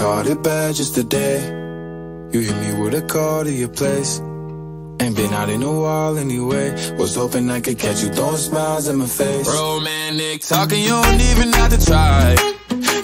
Called it bad just today. You hit me with a call to your place. Ain't been out in a while anyway. Was hoping I could catch you throwing smiles in my face. Romantic talking, you don't even have to try.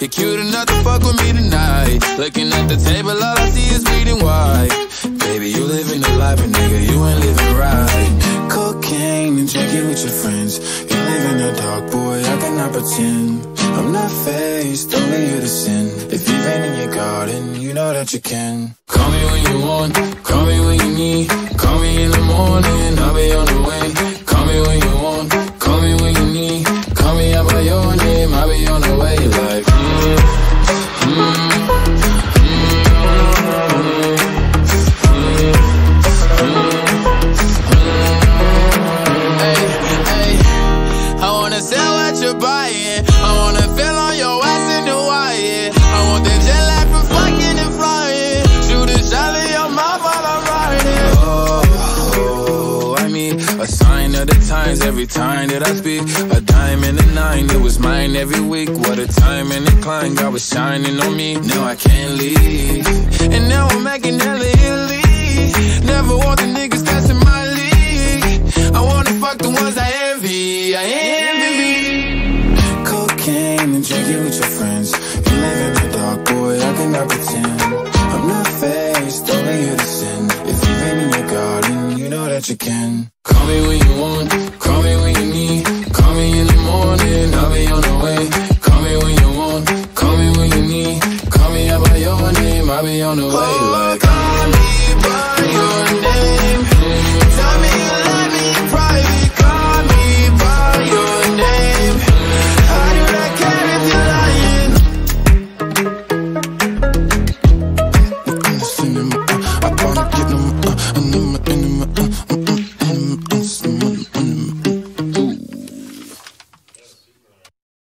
You're cute enough to fuck with me tonight. Looking at the table, all I see is bleeding white. Baby, you living a life, but nigga, you ain't living right. Cocaine and drinking with your friends. You live in the dark, boy, I cannot pretend. I'm not faced, only you to sin. If you've been in your garden, you know that you can. Call me when you want, call me when you need. Call me in the morning, I'll be on the way. Call me when you want, call me when you need. Call me out by your name, I'll be on the way. Like, I wanna sell what you're buying. I wanna feel on your ass in Hawaii. I want that jet lag from fucking and flying. Shoot a shot in your mouth while I'm riding. Oh, I mean, a sign of the times every time that I speak. A dime and a nine, it was mine every week. What a time and incline, God was shining on me. Now I can't leave, and now I'm making hella Italy. Never want the niggas that's in my league. I wanna fuck the ones I envy, I envy. Cocaine and drinking with your friends. You live in the dark, boy, I cannot pretend. I'm not faced, only you to sin. If you've been in your garden, you know that you can. Call me when you want.